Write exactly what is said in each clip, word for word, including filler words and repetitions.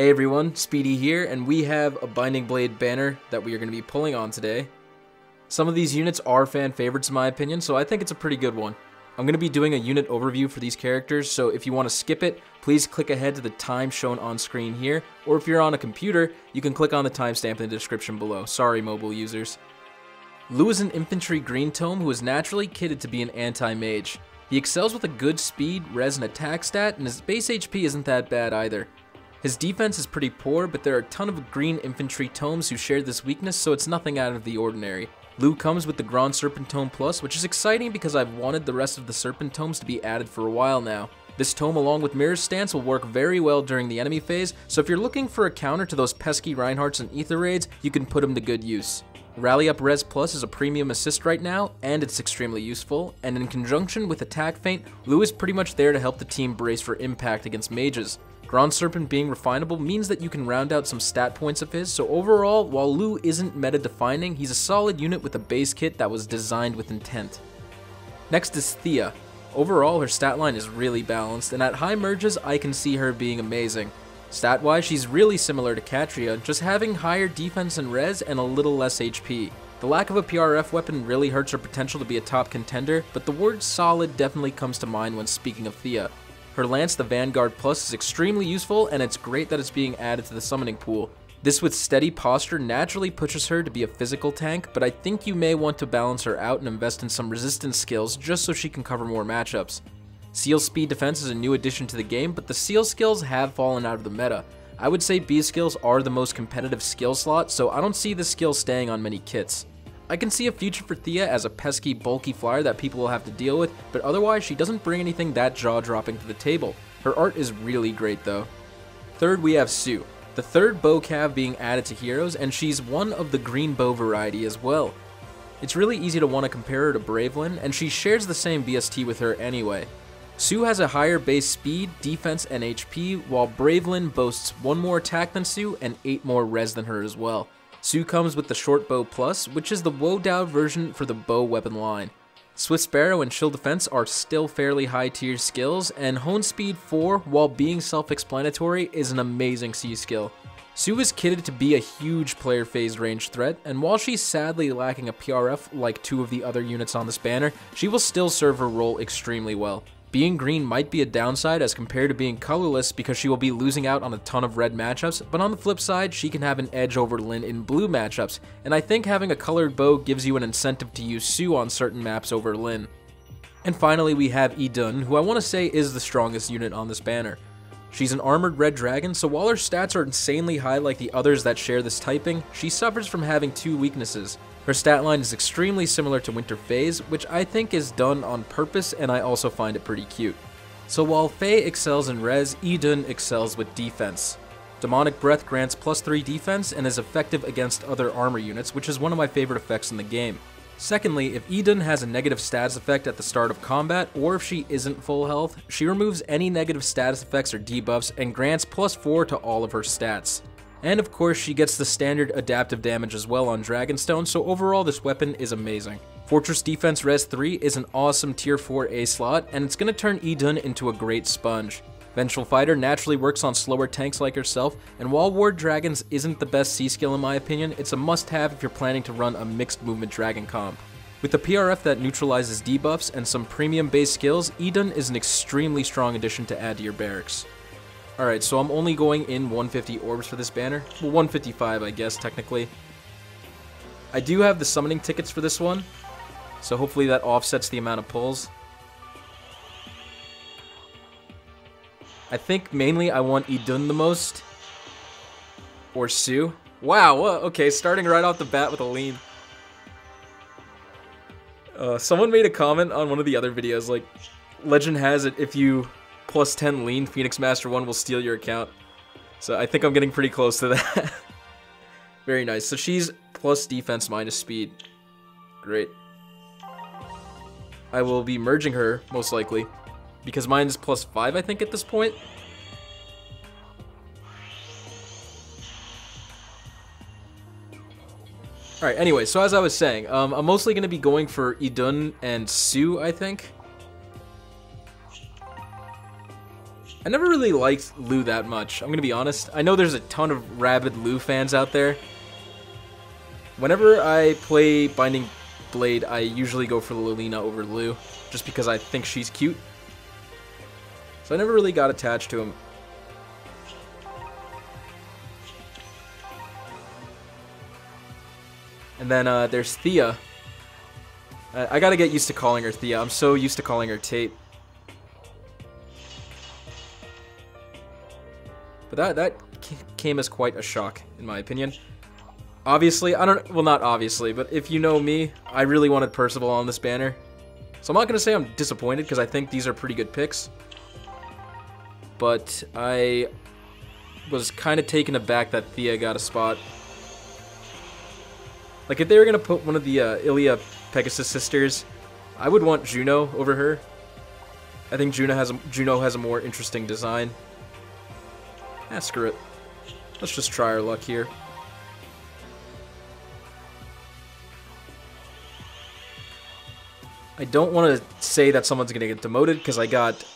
Hey everyone, Speedy here, and we have a Binding Blade banner that we are going to be pulling on today. Some of these units are fan favorites in my opinion, so I think it's a pretty good one. I'm going to be doing a unit overview for these characters, so if you want to skip it, please click ahead to the time shown on screen here, or if you're on a computer, you can click on the timestamp in the description below. Sorry, mobile users. Lugh is an infantry green tome who is naturally kitted to be an anti-mage. He excels with a good speed, res, and attack stat, and his base H P isn't that bad either. His defense is pretty poor, but there are a ton of green infantry tomes who share this weakness, so it's nothing out of the ordinary. Lugh comes with the Grand Serpent Tome Plus, which is exciting because I've wanted the rest of the Serpent Tomes to be added for a while now. This tome along with Mirror Stance will work very well during the enemy phase, so if you're looking for a counter to those pesky Reinhardts and Aether Raids, you can put them to good use. Rally Up Res Plus is a premium assist right now, and it's extremely useful, and in conjunction with Attack Feint, Lugh is pretty much there to help the team brace for impact against mages. Grand Serpent being refinable means that you can round out some stat points of his, so overall, while Lugh isn't meta defining, he's a solid unit with a base kit that was designed with intent. Next is Thea. Overall, her stat line is really balanced, and at high merges, I can see her being amazing. Stat wise, she's really similar to Catria, just having higher defense and res and a little less H P. The lack of a P R F weapon really hurts her potential to be a top contender, but the word solid definitely comes to mind when speaking of Thea. Her lance, the Vanguard Plus, is extremely useful, and it's great that it's being added to the summoning pool. This with steady posture naturally pushes her to be a physical tank, but I think you may want to balance her out and invest in some resistance skills just so she can cover more matchups. Seal speed defense is a new addition to the game, but the seal skills have fallen out of the meta. I would say B skills are the most competitive skill slot, so I don't see this skill staying on many kits. I can see a future for Thea as a pesky, bulky flyer that people will have to deal with, but otherwise she doesn't bring anything that jaw-dropping to the table. Her art is really great though. Third, we have Sue, the third bow cav being added to heroes, and she's one of the green bow variety as well. It's really easy to want to compare her to Bravelyn, and she shares the same B S T with her anyway. Sue has a higher base speed, defense, and H P, while Bravelyn boasts one more attack than Sue and eight more res than her as well. Sue comes with the Short Bow Plus, which is the Wodow version for the bow weapon line. Swift Sparrow and Chill Defense are still fairly high tier skills, and Hone Speed four, while being self-explanatory, is an amazing C skill. Sue is kitted to be a huge player phase range threat, and while she's sadly lacking a P R F like two of the other units on this banner, she will still serve her role extremely well. Being green might be a downside as compared to being colorless because she will be losing out on a ton of red matchups, but on the flip side, she can have an edge over Lynn in blue matchups, and I think having a colored bow gives you an incentive to use Sue on certain maps over Lynn. And finally we have Idunn, who I want to say is the strongest unit on this banner. She's an armored red dragon, so while her stats are insanely high like the others that share this typing, she suffers from having two weaknesses. Her stat line is extremely similar to Winter Faye's, which I think is done on purpose, and I also find it pretty cute. So while Faye excels in res, Idunn excels with defense. Demonic Breath grants plus three defense and is effective against other armor units, which is one of my favorite effects in the game. Secondly, if Idunn has a negative status effect at the start of combat, or if she isn't full health, she removes any negative status effects or debuffs and grants plus four to all of her stats. And of course, she gets the standard adaptive damage as well on Dragonstone, so overall this weapon is amazing. Fortress Defense Res three is an awesome tier four A slot, and it's going to turn Idunn into a great sponge. Vengeful Fighter naturally works on slower tanks like herself, and while Ward Dragons isn't the best C skill in my opinion, it's a must-have if you're planning to run a mixed movement dragon comp. With a P R F that neutralizes debuffs and some premium based skills, Idunn is an extremely strong addition to add to your barracks. Alright, so I'm only going in one hundred fifty orbs for this banner, well one hundred fifty-five I guess technically. I do have the summoning tickets for this one, so hopefully that offsets the amount of pulls. I think mainly I want Idunn the most, or Sue. Wow, okay, starting right off the bat with a lean. Uh, someone made a comment on one of the other videos, like, legend has it if you plus ten lean, Phoenix Master one will steal your account. So I think I'm getting pretty close to that. Very nice, so she's plus defense minus speed. Great. I will be merging her, most likely, because mine is plus five, I think, at this point. Alright, anyway, so as I was saying, um, I'm mostly going to be going for Idunn and Sue, I think. I never really liked Lugh that much, I'm going to be honest. I know there's a ton of rabid Lugh fans out there. Whenever I play Binding Blade, I usually go for Lilina over Lugh, just because I think she's cute. So I never really got attached to him. And then uh, there's Thea. I, I gotta get used to calling her Thea. I'm so used to calling her Tate. But that that came as quite a shock, in my opinion. Obviously, I don't. Well, not obviously, but if you know me, I really wanted Perceval on this banner. So I'm not gonna say I'm disappointed because I think these are pretty good picks. But I was kind of taken aback that Thea got a spot. Like, if they were going to put one of the uh, Ilia Pegasus sisters, I would want Juno over her. I think Juno has a, Juno has a more interesting design. Ah, screw it. Let's just try our luck here. I don't want to say that someone's going to get demoted, because I got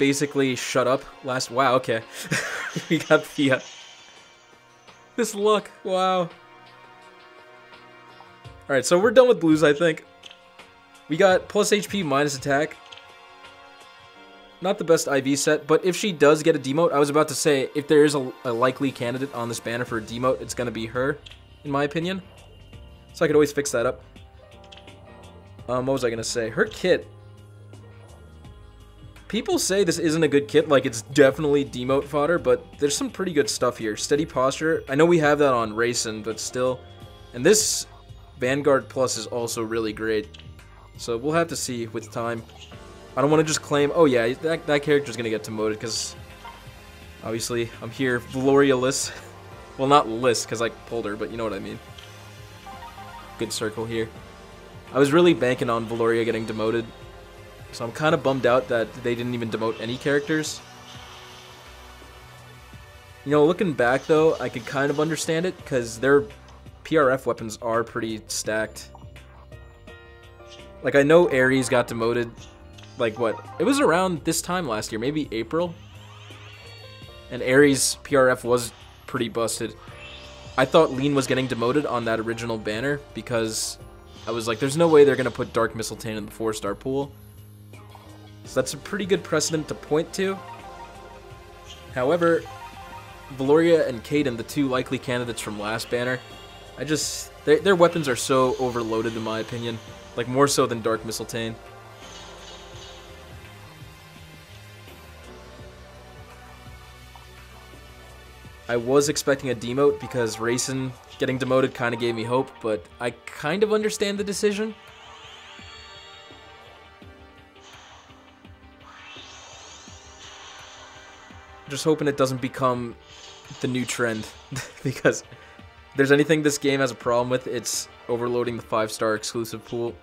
basically shut up last... Wow, okay. We got Thea. This luck, wow. Alright, so we're done with Blues, I think. We got plus H P, minus attack. Not the best I V set, but if she does get a demote, I was about to say, if there is a, a likely candidate on this banner for a demote, it's going to be her, in my opinion. So I could always fix that up. Um, what was I going to say? Her kit. People say this isn't a good kit, like it's definitely demote fodder, but there's some pretty good stuff here. Steady posture. I know we have that on Racing, but still. And this... Vanguard plus is also really great, so we'll have to see with time. I don't want to just claim, oh yeah, that, that character's gonna get demoted, because obviously I'm here glorious. Well, not list, because I pulled her, but you know what I mean. Good circle here. I was really banking on Valoria getting demoted, so I'm kind of bummed out that they didn't even demote any characters. You know, looking back though, I could kind of understand it, because they're P R F weapons are pretty stacked. Like, I know Ares got demoted, like, what? It was around this time last year, maybe April. And Ares' P R F was pretty busted. I thought Lean was getting demoted on that original banner because I was like, there's no way they're going to put Dark Mystletainn in the four-star pool. So that's a pretty good precedent to point to. However, Valoria and Caden, the two likely candidates from last banner, I just... They, their weapons are so overloaded, in my opinion. Like, more so than Dark Mystletainn. I was expecting a demote, because Racing getting demoted kind of gave me hope, but I kind of understand the decision. Just hoping it doesn't become the new trend, because... If there's anything this game has a problem with, it's overloading the five-star exclusive pool.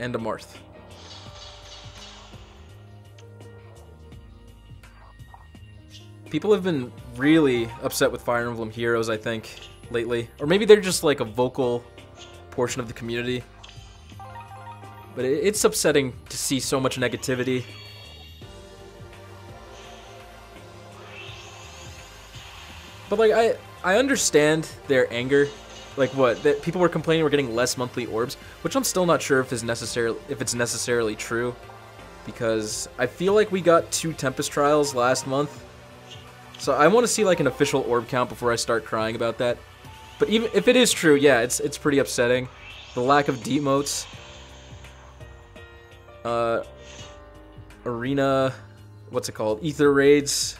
And a Marth. People have been really upset with Fire Emblem Heroes, I think, lately. Or maybe they're just like a vocal... portion of the community, but it's upsetting to see so much negativity. But like, I I understand their anger, like what that people were complaining we're getting less monthly orbs, which I'm still not sure if is necessarily if it's necessarily true, because I feel like we got two Tempest Trials last month, so I want to see like an official orb count before I start crying about that. But even if it is true, yeah, it's it's pretty upsetting. The lack of demotes. Uh, arena, what's it called? Aether Raids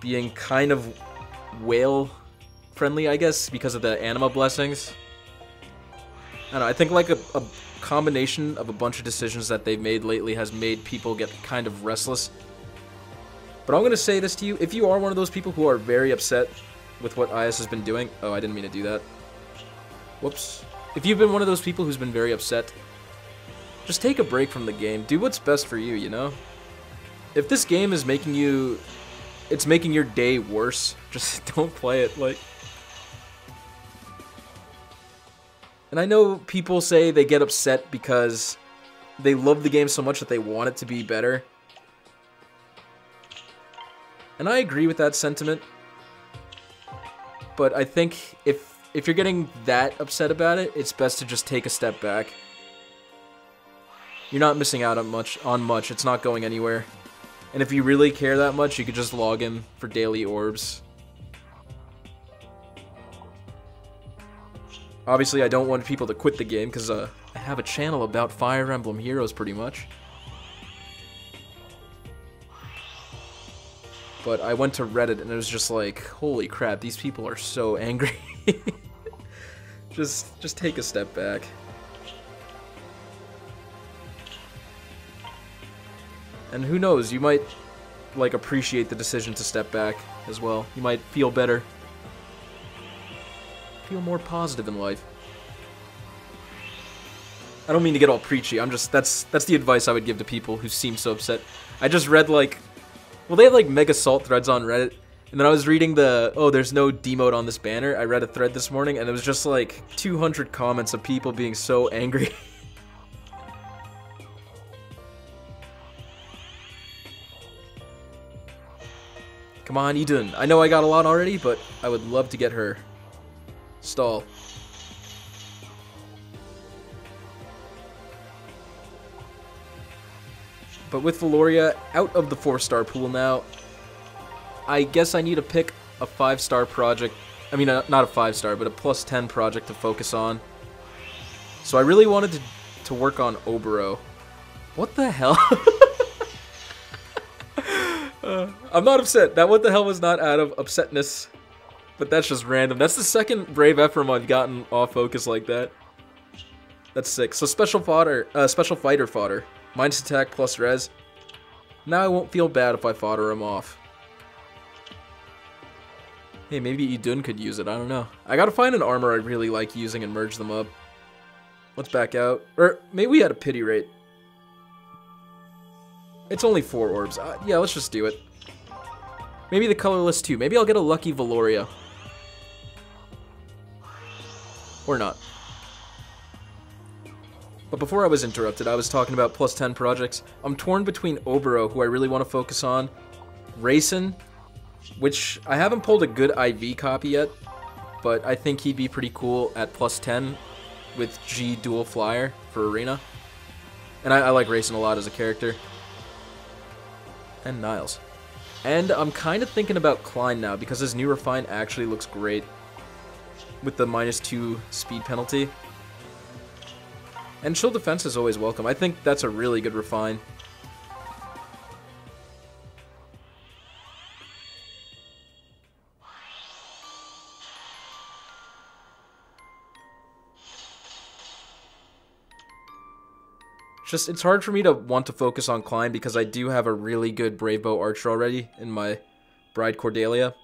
being kind of whale friendly, I guess, because of the anima blessings. I don't know, I think like a, a combination of a bunch of decisions that they've made lately has made people get kind of restless. But I'm going to say this to you. If you are one of those people who are very upset with what I S has been doing. Oh, I didn't mean to do that. Whoops. If you've been one of those people who's been very upset, just take a break from the game. Do what's best for you, you know? If this game is making you it's making your day worse. Just don't play it, like. And I know people say they get upset because they love the game so much that they want it to be better. And I agree with that sentiment. But I think if if you're getting that upset about it, it's best to just take a step back. You're not missing out on much, on much. It's not going anywhere. And if you really care that much, you could just log in for daily orbs. Obviously, I don't want people to quit the game because uh, I have a channel about Fire Emblem Heroes, pretty much. But I went to Reddit and it was just like, holy crap, these people are so angry. just, just take a step back. And who knows, you might, like, appreciate the decision to step back as well. You might feel better. Feel more positive in life. I don't mean to get all preachy, I'm just, that's, that's the advice I would give to people who seem so upset. I just read, like, well, they had, like, mega salt threads on Reddit, and then I was reading the, oh, there's no demote on this banner. I read a thread this morning, and it was just, like, two hundred comments of people being so angry. Come on, Idunn. I know I got a lot already, but I would love to get her. Stall. But with Valoria out of the four-star pool now, I guess I need to pick a five-star project. I mean, a, not a five-star, but a plus ten project to focus on. So I really wanted to, to work on Obero. What the hell? Uh, I'm not upset. That what the hell was not out of upsetness, but that's just random. That's the second Brave Ephraim I've gotten off focus like that. That's sick. So special fodder, uh, special fighter fodder. Minus attack plus res. Now I won't feel bad if I fodder him off. Hey, maybe Idunn could use it. I don't know. I gotta find an armor I really like using and merge them up. Let's back out. Or maybe we had a pity rate. It's only four orbs. Uh, yeah, let's just do it. Maybe the colorless too. Maybe I'll get a lucky Valoria. Or not. But before I was interrupted, I was talking about plus ten projects. I'm torn between Obero, who I really want to focus on, Racin, which I haven't pulled a good I V copy yet, but I think he'd be pretty cool at plus ten with G dual flyer for arena. And I, I like Racin a lot as a character. And Niles. And I'm kind of thinking about Klein now because his new refine actually looks great with the minus two speed penalty. And Chill Defense is always welcome. I think that's a really good refine. Just, it's hard for me to want to focus on Klein because I do have a really good Brave Bow Archer already in my Bride Cordelia.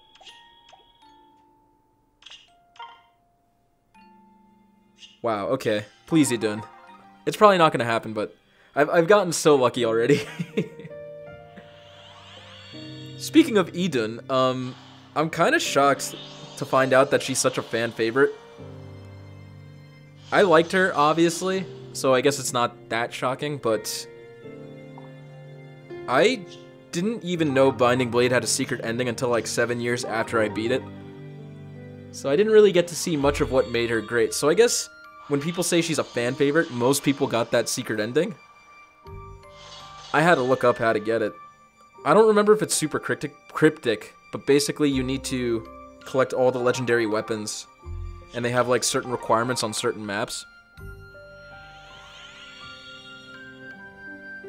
Wow, okay. Please, Idunn. It's probably not going to happen, but I've, I've gotten so lucky already. Speaking of Idunn, um, I'm kind of shocked to find out that she's such a fan favorite. I liked her, obviously. So I guess it's not that shocking, but I didn't even know Binding Blade had a secret ending until like seven years after I beat it. So I didn't really get to see much of what made her great. So I guess when people say she's a fan favorite, most people got that secret ending. I had to look up how to get it. I don't remember if it's super cryptic, cryptic, but basically you need to collect all the legendary weapons and they have like certain requirements on certain maps.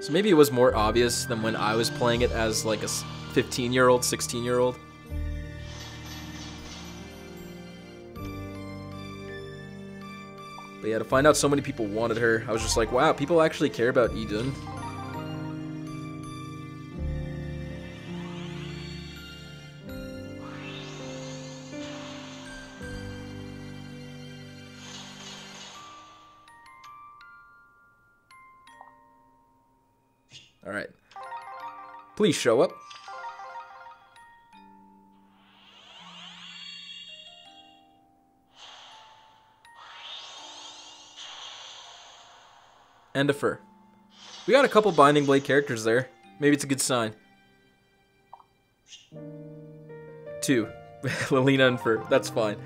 So maybe it was more obvious than when I was playing it as like a fifteen-year-old, sixteen-year-old. But yeah, to find out so many people wanted her, I was just like, wow, people actually care about Idunn. Alright. Please show up. and a Fur. We got a couple Binding Blade characters there. Maybe it's a good sign. Two. Lelina and Fur. That's fine.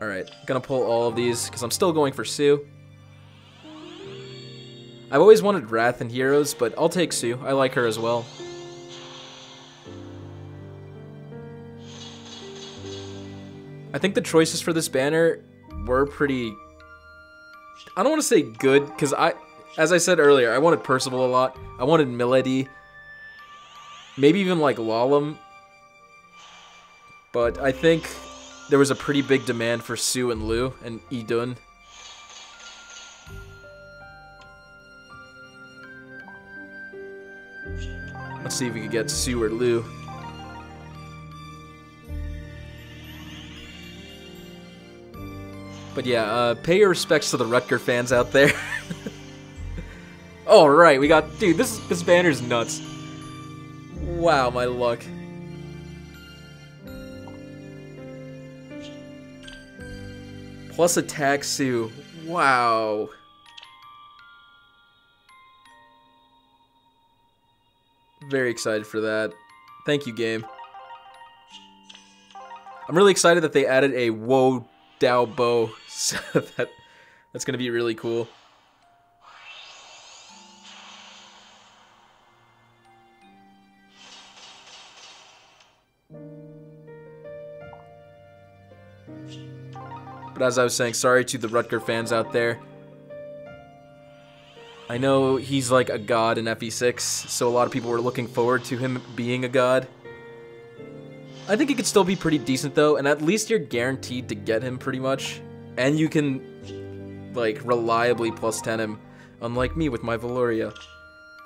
Alright, gonna pull all of these, because I'm still going for Sue. I've always wanted Wrath and Heroes, but I'll take Sue. I like her as well. I think the choices for this banner were pretty... I don't want to say good, because I... As I said earlier, I wanted Perceval a lot. I wanted Milady. Maybe even, like, Lalum. But I think there was a pretty big demand for Sue and Lugh and Idunn. Let's see if we can get Sue or Lugh. But yeah, uh, pay your respects to the Rutger fans out there. Alright, we got... Dude, this, this banner's nuts. Wow, my luck. Plus attack Sue. Wow. Very excited for that. Thank you, game. I'm really excited that they added a Woe Dao Bow. So that, that's going to be really cool. But as I was saying, sorry to the Rutger fans out there. I know he's like a god in F E six, so a lot of people were looking forward to him being a god. I think he could still be pretty decent though, and at least you're guaranteed to get him pretty much. And you can, like, reliably plus ten him, unlike me with my Veloria.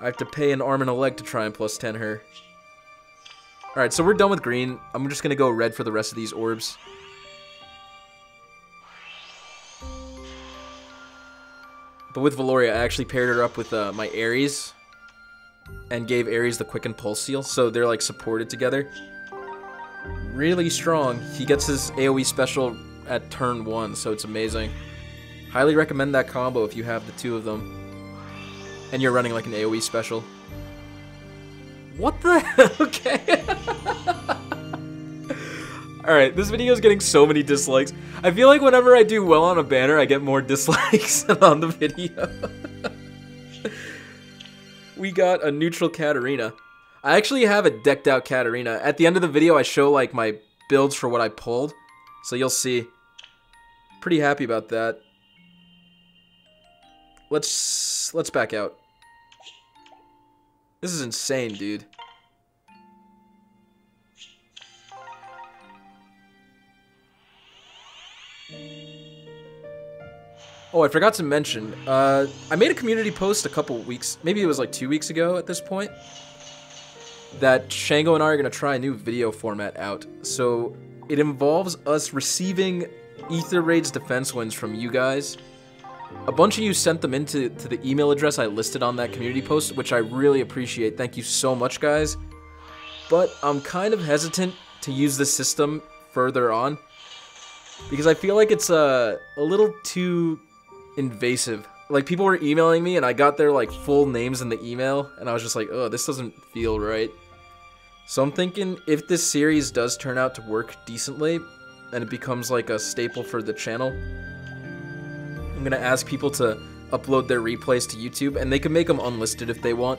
I have to pay an arm and a leg to try and plus ten her. Alright, so we're done with green. I'm just gonna go red for the rest of these orbs. But with Veloria, I actually paired her up with uh, my Ares and gave Ares the Quicken Pulse Seal, so they're like supported together. Really strong. He gets his AoE special at turn one, so it's amazing. Highly recommend that combo if you have the two of them and you're running like an AoE special. What the hell? Okay. Alright, this video is getting so many dislikes. I feel like whenever I do well on a banner, I get more dislikes than on the video. We got a neutral Katarina. I actually have a decked out Katarina. At the end of the video, I show like my builds for what I pulled. So you'll see. Pretty happy about that. Let's, let's back out. This is insane, dude. Oh, I forgot to mention, uh, I made a community post a couple weeks, maybe it was like two weeks ago at this point, that Shango and I are going to try a new video format out. So it involves us receiving Aether Raids defense wins from you guys. A bunch of you sent them into to the email address I listed on that community post, which I really appreciate. Thank you so much, guys. But I'm kind of hesitant to use this system further on, because I feel like it's uh, a little too... invasive. Like, people were emailing me and I got their like full names in the email and I was just like, oh, this doesn't feel right. So I'm thinking if this series does turn out to work decently and it becomes like a staple for the channel, I'm gonna ask people to upload their replays to YouTube, and they can make them unlisted if they want,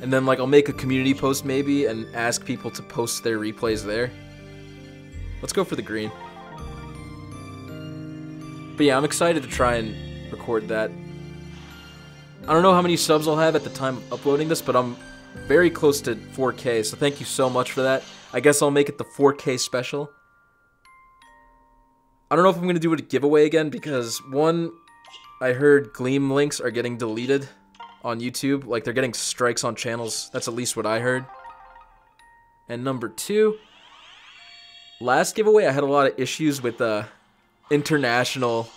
and then like I'll make a community post maybe and ask people to post their replays there. Let's go for the green. But yeah, I'm excited to try and record that. I don't know how many subs I'll have at the time of uploading this, but I'm very close to four K, so thank you so much for that. I guess I'll make it the four K special. I don't know if I'm going to do a giveaway again, because one, I heard Gleam links are getting deleted on YouTube. Like, they're getting strikes on channels. That's at least what I heard. And number two, last giveaway I had a lot of issues with uh, international...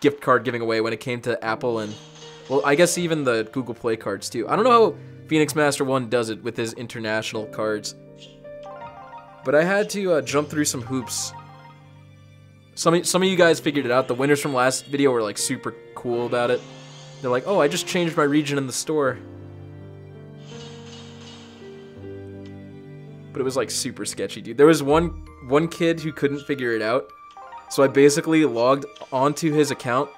gift card giving away when it came to Apple and, well, I guess even the Google Play cards too. I don't know how Phoenix Master one does it with his international cards, but I had to uh, jump through some hoops Some, some of you guys figured it out. The winners from last video were like super cool about it. They're like, oh, I just changed my region in the store. But it was like super sketchy, dude. There was one one kid who couldn't figure it out. So I basically logged onto his account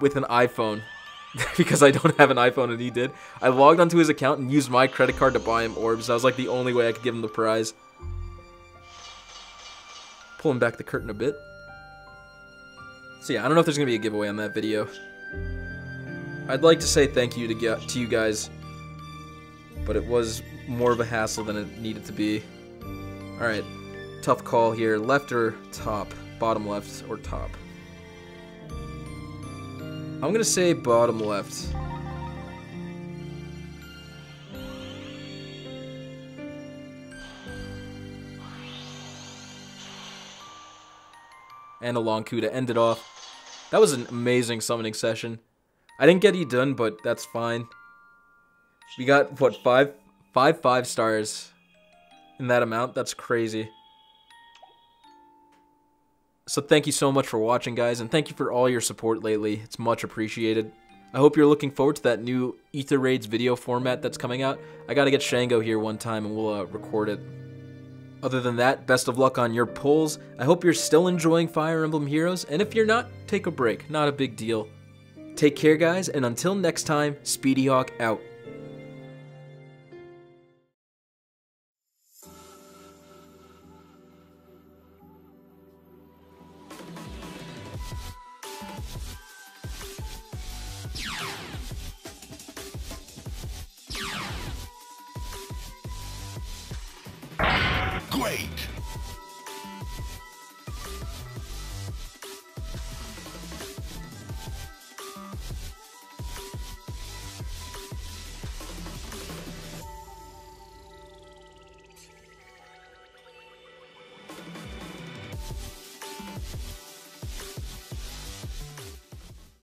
with an iPhone. Because I don't have an iPhone and he did. I logged onto his account and used my credit card to buy him orbs. That was like the only way I could give him the prize. Pulling back the curtain a bit. So yeah, I don't know if there's going to be a giveaway on that video. I'd like to say thank you to, get, to you guys. But it was more of a hassle than it needed to be. Alright, tough call here. Left or top? Bottom left or top? I'm going to say bottom left. And a long coup to end it off. That was an amazing summoning session. I didn't get Idunn, but that's fine. We got, what, five, five five stars in that amount? That's crazy. So thank you so much for watching, guys, and thank you for all your support lately. It's much appreciated. I hope you're looking forward to that new Aether Raids video format that's coming out. I gotta get Shango here one time and we'll uh, record it. Other than that, best of luck on your pulls. I hope you're still enjoying Fire Emblem Heroes, and if you're not, take a break. Not a big deal. Take care, guys, and until next time, SpeedyHawk out.